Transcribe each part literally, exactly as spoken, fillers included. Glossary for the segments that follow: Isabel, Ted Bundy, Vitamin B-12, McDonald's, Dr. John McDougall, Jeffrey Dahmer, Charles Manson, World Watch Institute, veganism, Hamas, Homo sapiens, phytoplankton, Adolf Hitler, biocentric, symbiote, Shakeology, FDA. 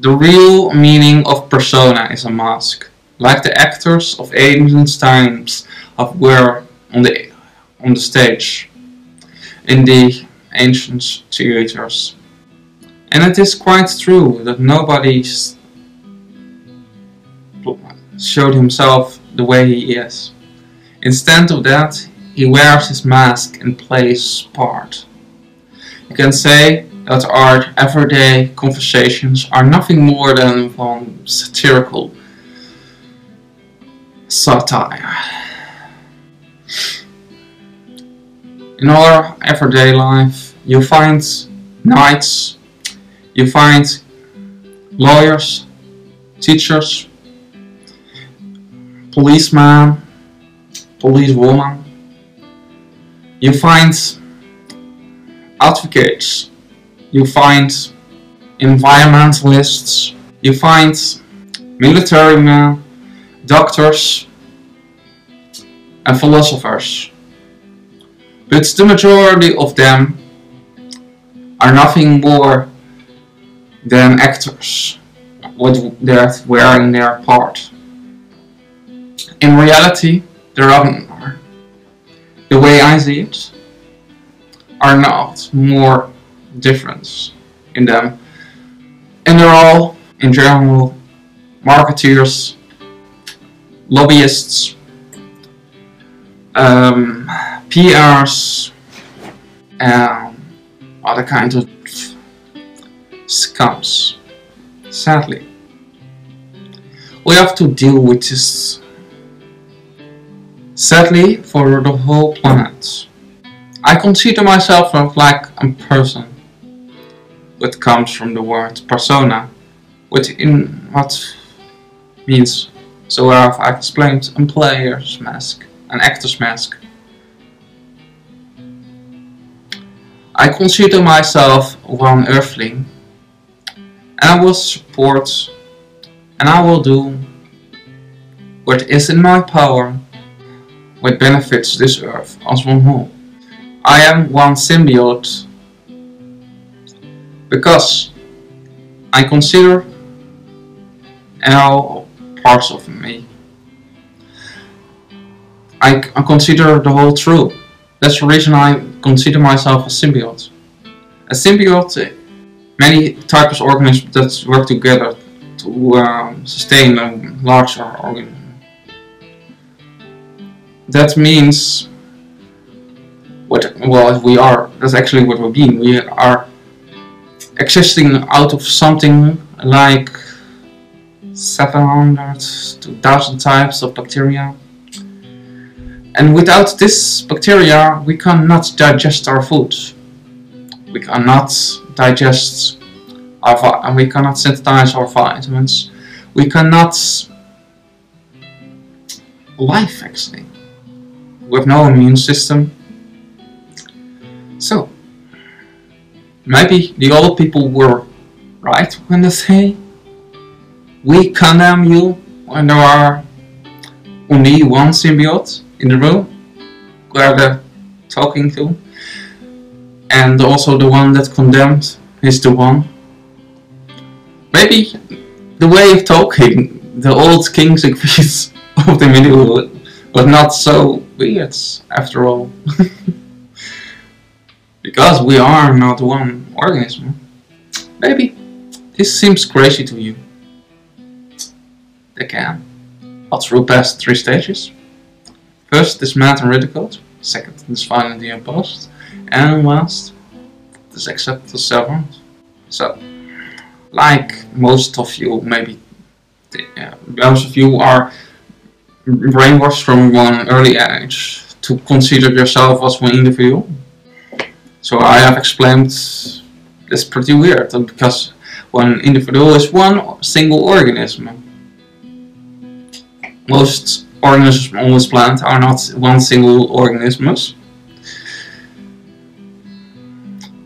The real meaning of persona is a mask. Like the actors of ancient times of were on the on the stage in the ancient theaters. And it is quite true that nobody showed himself the way he is. Instead of that, he wears his mask and plays part. You can say that our everyday conversations are nothing more than from satirical satire. In our everyday life, you find knights, you find lawyers, teachers, policeman, policewoman. You find advocates, you find environmentalists, you find military men, doctors and philosophers. But the majority of them are nothing more than actors with that wearing their part. In reality, there are, the way I see it, are not more difference in them, and they're all, in general, marketeers, lobbyists, um, P Rs, and other kinds of scums. Sadly, we have to deal with this. Sadly, for the whole planet. I consider myself not like a person, which comes from the word persona, which in what means, so I've explained, a player's mask, an actor's mask. I consider myself one earthling, and I will support, and I will do what is in my power, what benefits this earth as one whole. I am one symbiote because I consider all parts of me. I, I consider the whole true. That's the reason I consider myself a symbiote. A symbiote, many types of organisms that work together to um, sustain a larger organism. That means what, well, we are, that's actually what we're being. We are existing out of something like seven hundred to one thousand types of bacteria. And without this bacteria, we cannot digest our food. We cannot digest our, and we cannot synthesize our vitamins. We cannot life, actually. We have no immune system. So, maybe the old people were right when they say, we condemn you when there are only one symbiote in the room where they're talking to, and also the one that condemned is the one. Maybe the way of talking, the old kings and queens of the medieval, but not so weird after all. Because we are not one organism. Maybe this seems crazy to you. They can. All through past three stages. First, dismantled and ridiculed. Second, disfine and imposed. And last, this accept the seven. So, like most of you, maybe uh, most of you are brainwashed from one early age to consider yourself as one individual. So I have explained it's pretty weird because one individual is one single organism. Most organisms on this planet are not one single organisms.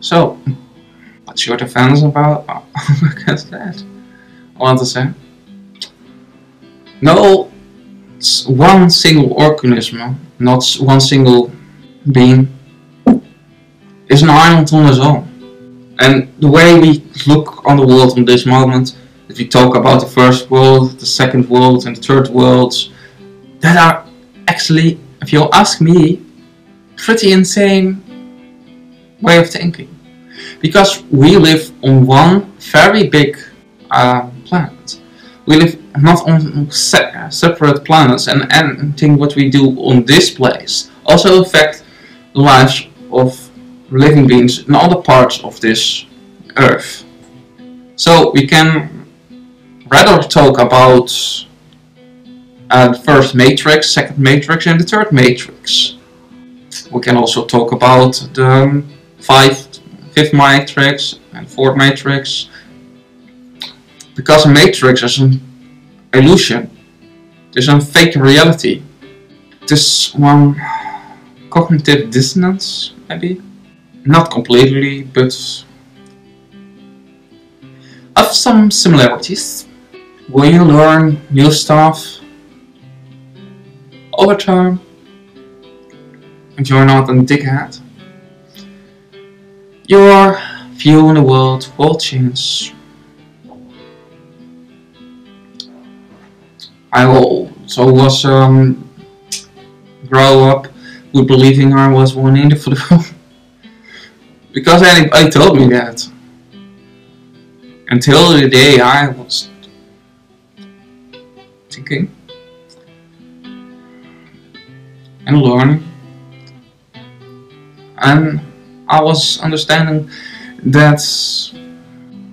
So what's your defense about against that? I want to say no. It's one single organism, not one single being, is an island on its own. And the way we look on the world in this moment if you talk about the first world, the second world and the third worlds, that are actually, if you ask me, pretty insane way of thinking. Because we live on one very big uh, planet. We live not on se separate planets, and anything what we do on this place also affects the lives of living beings in other parts of this earth. So we can rather talk about uh, the first matrix, second matrix and the third matrix. We can also talk about the five fifth matrix and fourth matrix, because a matrix is an illusion. It is a fake reality. This one cognitive dissonance, maybe not completely, but of some similarities. When you learn new stuff over time, and you're not a dickhead, your view on the world will change. I also was um, grow up with believing I was one individual because anybody told me that. Until the day I was thinking and learning, and I was understanding that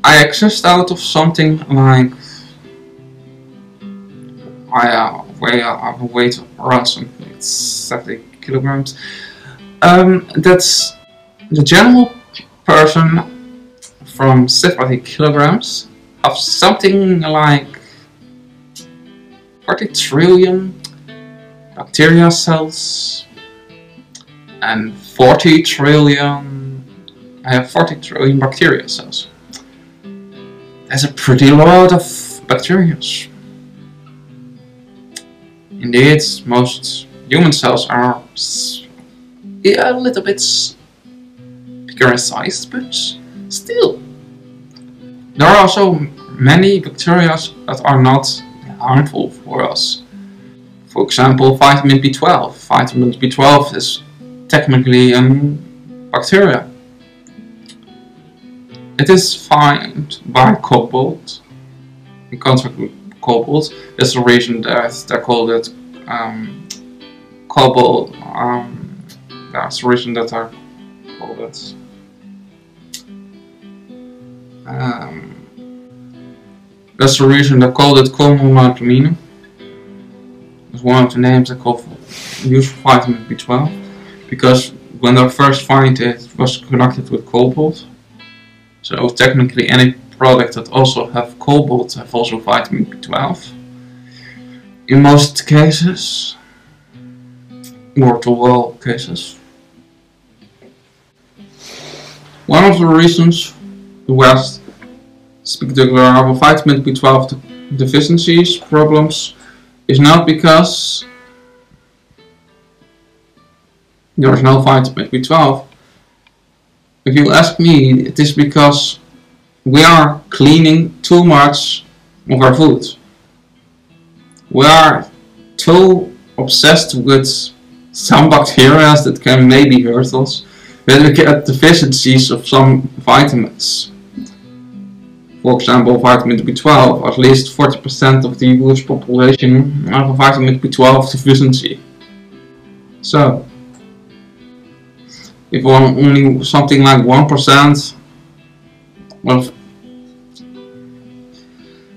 I exist out of something like I uh, weigh uh, weight around something seventy kilograms. Um, that's the general person from seventy kilograms of something like forty trillion bacteria cells and forty trillion, I have forty trillion bacteria cells. That's a pretty lot of bacteria. Indeed, most human cells are yeah, a little bit bigger in size, but still. There are also many bacteria that are not harmful for us. For example, vitamin B twelve. Vitamin B twelve is technically a um, bacteria. It is found by cobalt, in contact with cobalt. That's the reason that they call it um, cobalt. Um, that's the reason that I call it um, that's the reason they call it chromoaluminum. It's one of the names they call for use for vitamin B twelve. Because when I first found it, it was connected with cobalt. So technically any product that also have cobalt have also vitamin B twelve. In most cases, or to all cases. One of the reasons the West is particular about vitamin B twelve deficiencies, problems, is not because there is no vitamin B twelve. If you ask me, it is because we are cleaning too much of our food. We are too obsessed with some bacteria that can maybe hurt us, that we get deficiencies of some vitamins. For example, vitamin B twelve. At least forty percent of the U S population have a vitamin B twelve deficiency. So if only something like one percent of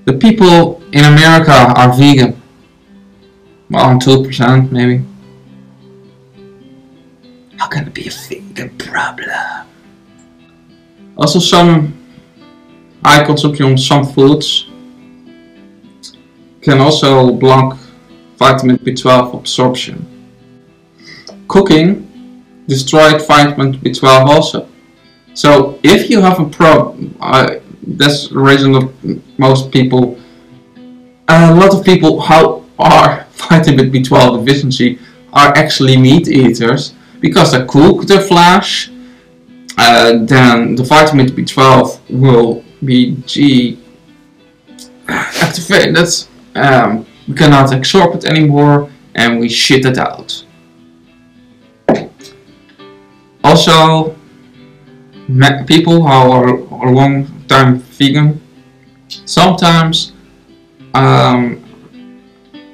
the people in America are vegan, well, two percent maybe. How can it be a vegan problem? Also, some high consumption of some foods can also block vitamin B twelve absorption. Cooking destroyed vitamin B twelve also. So if you have a problem, uh, that's the reason that most people, a lot of people who are vitamin B twelve deficiency are actually meat eaters, because they cook their flesh, uh, then the vitamin B twelve will be G activated, um, we cannot absorb it anymore, and we shit it out. Also, people who are a long time vegan, sometimes, um,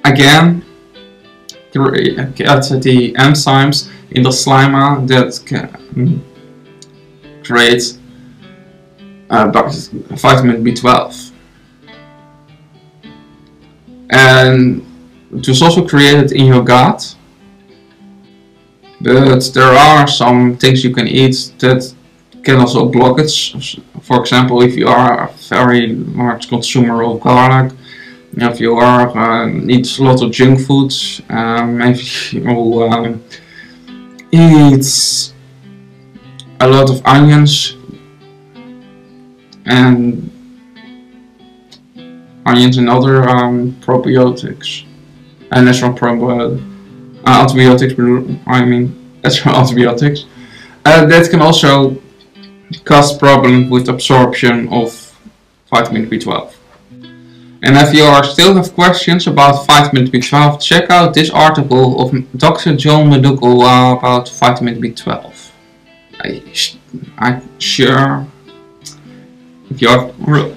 again, the enzymes in the slime that can create uh, vitamin B twelve. And it was also created in your gut, but there are some things you can eat that can also block it. For example, if you are a very large consumer of garlic, if you are uh, eat a lot of junk food, um, if you um, eat a lot of onions, and onions and other um, probiotics, uh, natural probiotics, uh, antibiotics, I mean, natural antibiotics, uh, that can also cause problems with absorption of vitamin B twelve. And if you are still have questions about vitamin B twelve, check out this article of Doctor John McDougall about vitamin B twelve. I, I'm sure if you have read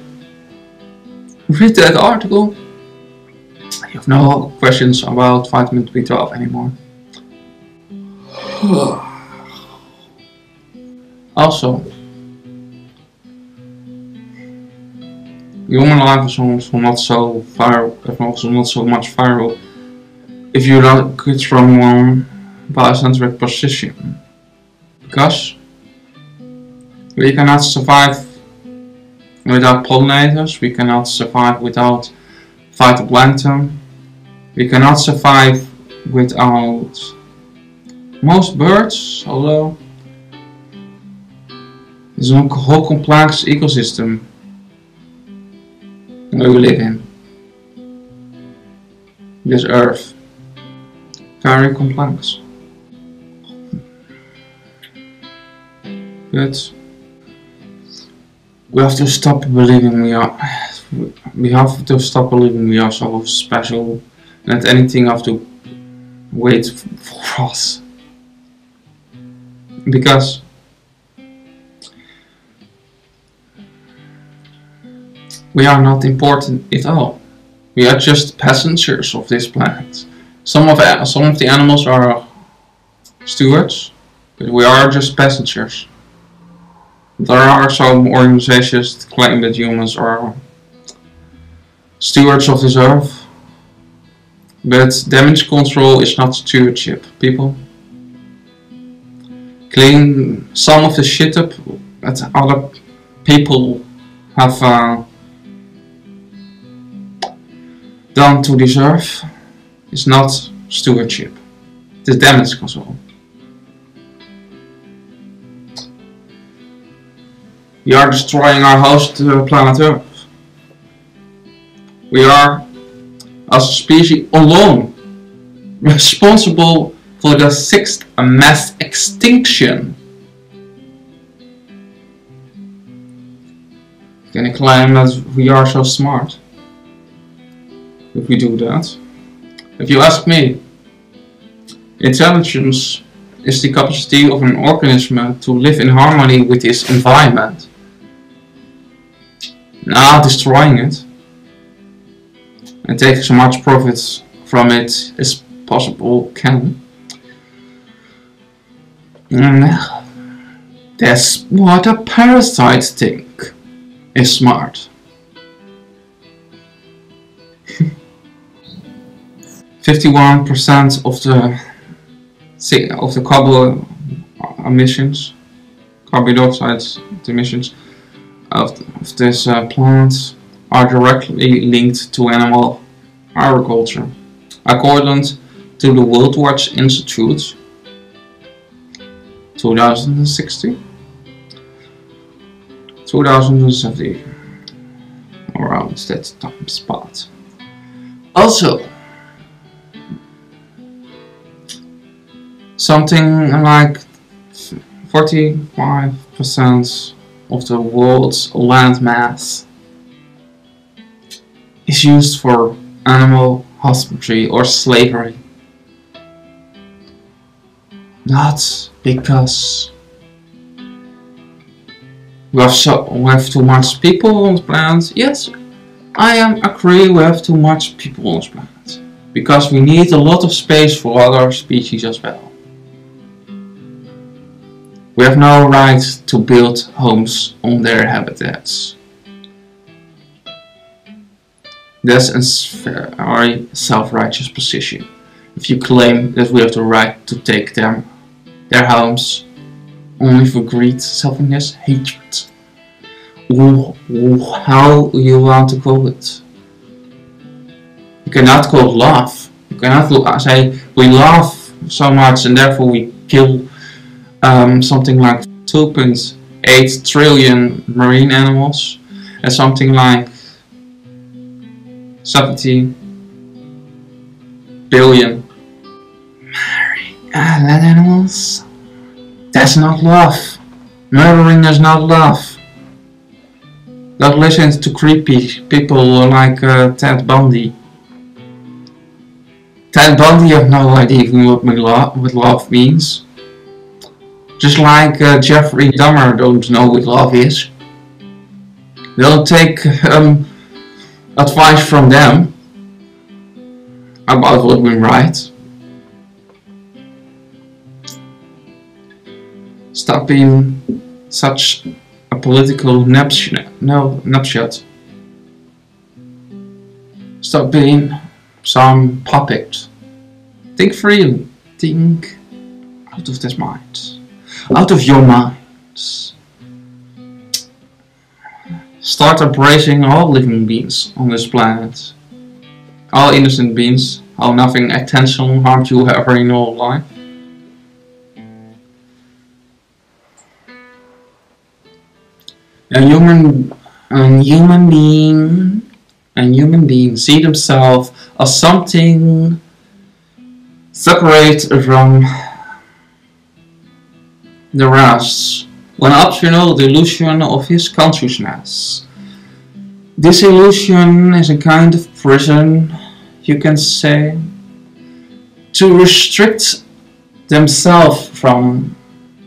that article, you have no questions about vitamin B twelve anymore. Also, human life is also not so viral, also not so much viral if you look it from one biocentric position, because we cannot survive without pollinators, we cannot survive without phytoplankton, we cannot survive without most birds, although it's a whole complex ecosystem that we live in, this earth, very complex, but we have to stop believing we are, we have to stop believing we are so special, and that anything have to wait for us, because we are not important at all. We are just passengers of this planet. Some of, some of the animals are stewards, but we are just passengers. There are some organizations that claim that humans are stewards of this earth, but damage control is not stewardship, people. Clean some of the shit up that other people have uh, done to this earth is not stewardship, it is damage control. We are destroying our host uh, planet Earth. We are, as a species alone, responsible for the sixth mass extinction. Can you claim that we are so smart if we do that? If you ask me, intelligence is the capacity of an organism to live in harmony with its environment. Now destroying it and taking so much profit from it as possible can. That's what a parasite think is smart. fifty-one percent of the of the carbon emissions, carbon dioxide emissions of, of this uh, plant are directly linked to animal agriculture. According to the World Watch Institute, twenty sixty, twenty seventy, around that time spot. Also, something like forty-five percent of the world's land mass is used for animal husbandry or slavery. Not because we have, so, we have too much people on the planet. Yes, I am agree we have too much people on the planet. Because we need a lot of space for other species as well. We have no right to build homes on their habitats. That's a very self-righteous position. If you claim that we have the right to take them, their homes, only for greed, selfishness, hatred, or how you want to call it. You cannot call it love. You cannot say we love so much and therefore we kill um, something like two point eight trillion marine animals and something like seventeen billion marine animals. That's not love. Murdering is not love. Don't listen to creepy people like uh, Ted Bundy. Ted Bundy have no idea even what what love means. Just like uh, Jeffrey Dahmer don't know what love is. They'll take um, advice from them about what we write. Stop being such a political napshot. No, napshot. Stop being some puppet. Think freely. Think out of this mind. Out of your mind. Start embracing all living beings on this planet. All innocent beings. How nothing intentional harmed you ever in your life. A human, a human being, a human being see themselves as something separate from the rest, one optional delusion of his consciousness. This illusion is a kind of prison, you can say, to restrict themselves from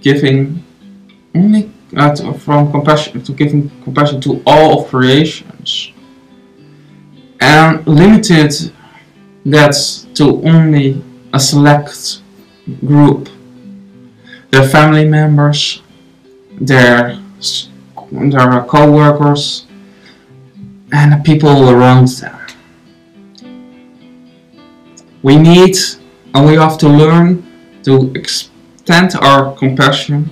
giving only. Uh, to, from compassion to giving compassion to all of creations, and limited that to only a select group, their family members, their their co-workers, and the people around them. We need, and we have to learn to extend our compassion.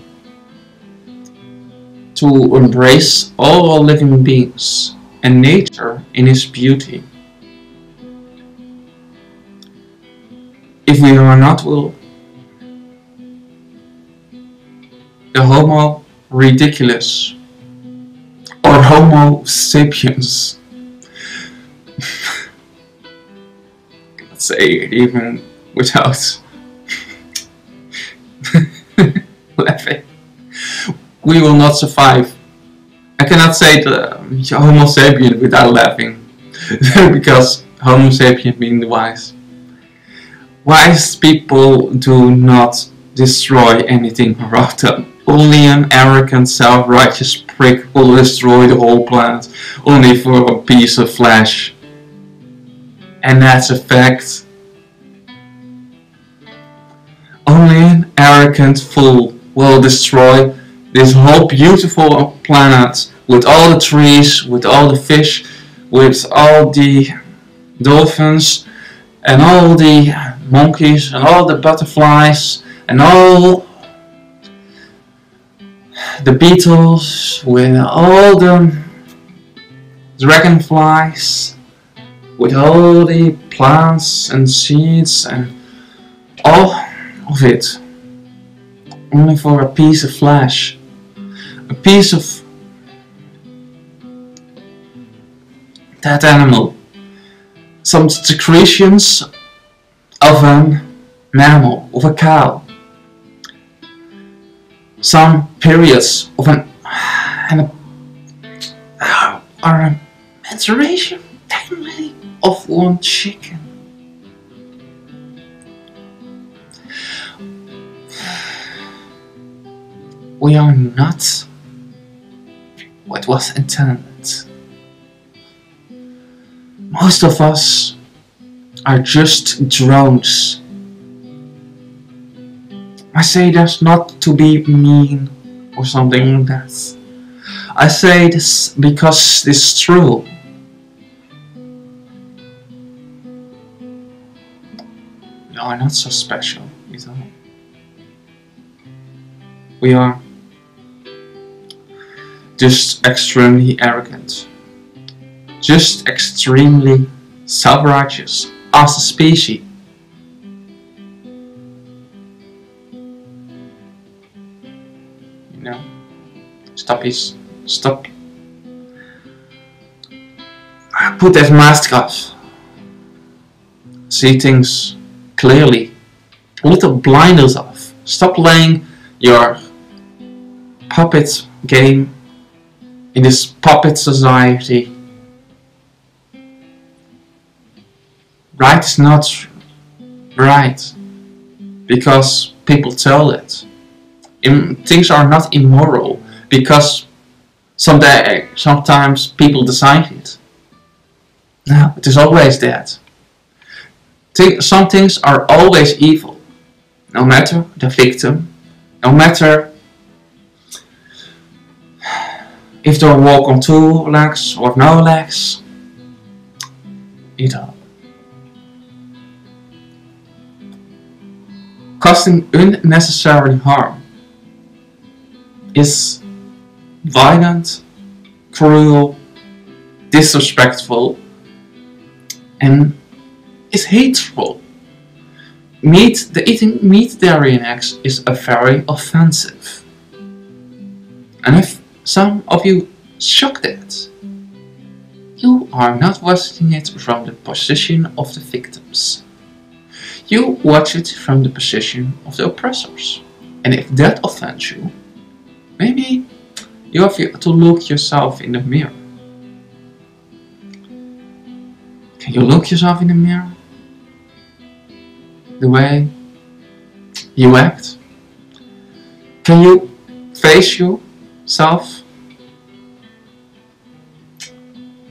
To embrace all living beings and nature in its beauty. If we are not will, the Homo ridiculus or Homo sapiens. I can't say it even without laughing. We will not survive. I cannot say the Homo sapien without laughing, because Homo sapien being the wise. Wise people do not destroy anything around them. Only an arrogant, self-righteous prick will destroy the whole planet, only for a piece of flesh. And that's a fact. Only an arrogant fool will destroy this whole beautiful planet, with all the trees, with all the fish, with all the dolphins, and all the monkeys, and all the butterflies, and all the beetles, with all the dragonflies, with all the plants and seeds, and all of it, only for a piece of flesh. A piece of that animal, some secretions of a mammal, of a cow, some periods of an, an, an, an maturation, technically, of one chicken. We are not what was intended. Most of us are just drones. I say this not to be mean or something like that. I say this because this is true. We are not so special, you know. We are just extremely arrogant, just extremely self-righteous as a species. You know, stop is stop. Put that mask off. See things clearly. Put the blinders off. Stop playing your puppet game in this puppet society. Right is not right because people tell it. In, things are not immoral because someday, sometimes people decide it. No, it is always that. Th some things are always evil, no matter the victim, no matter if they walk on two legs or no legs, you know. Causing unnecessary harm is violent, cruel, disrespectful, and is hateful. Meat, the eating meat dairy eggs is a very offensive, and if some of you shocked at, you are not watching it from the position of the victims. You watch it from the position of the oppressors. And if that offends you, maybe you have to look yourself in the mirror. Can you look yourself in the mirror? The way you act? Can you face you? Self.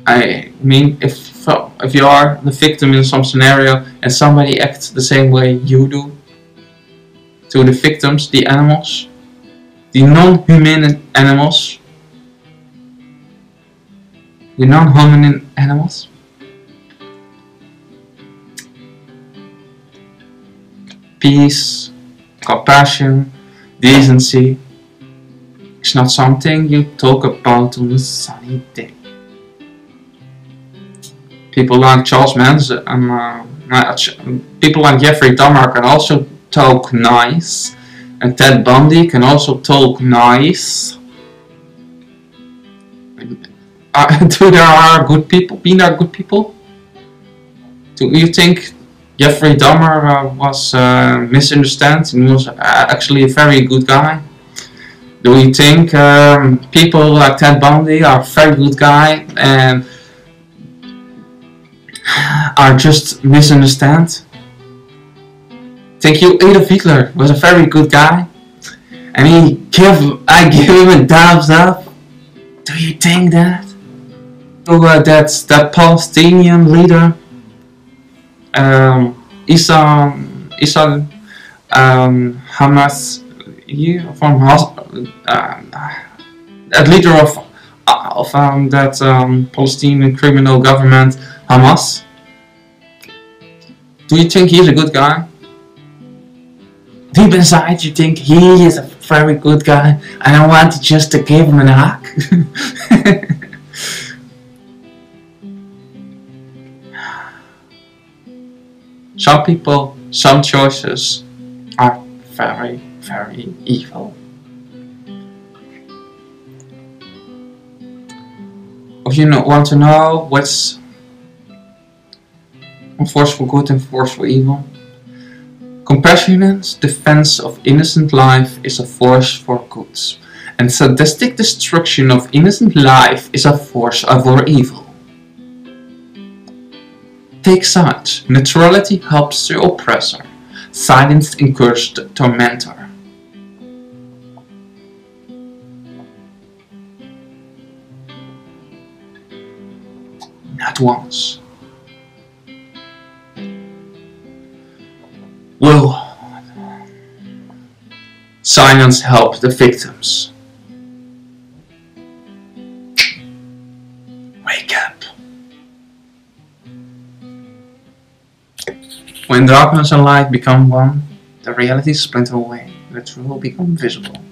I mean, if if you are the victim in some scenario and somebody acts the same way you do to the victims, the animals, the non-human animals, the non-human animals, peace, compassion, decency. It's not something you talk about on a sunny day. People like Charles Manson and uh, people like Jeffrey Dahmer can also talk nice, and Ted Bundy can also talk nice. Uh, do there are good people? Being there good people? Do you think Jeffrey Dahmer uh, was uh, misunderstood? He was actually a very good guy. Do you think um, people like Ted Bundy are a very good guy and are just misunderstood? Think you Adolf Hitler was a very good guy and he give I give him a thumbs up? Do you think that? Who uh, that's that Palestinian leader? Um, Isa, Isa, um, Hamas. Yeah, from uh, that leader of uh, of um, that um, Palestinian criminal government, Hamas. Do you think he's a good guy? Deep inside, you think he is a very good guy, and I want to just to give him a hug. Some people, some choices are very. very evil. If you want to know what's force for good and force for evil, compassionate defense of innocent life is a force for good, and sadistic destruction of innocent life is a force for evil. take sides. Neutrality helps the oppressor. Silence encourages the tormentor. Not once. Will silence help the victims? Wake up. When darkness and light become one, the reality splinter away, the truth will become visible.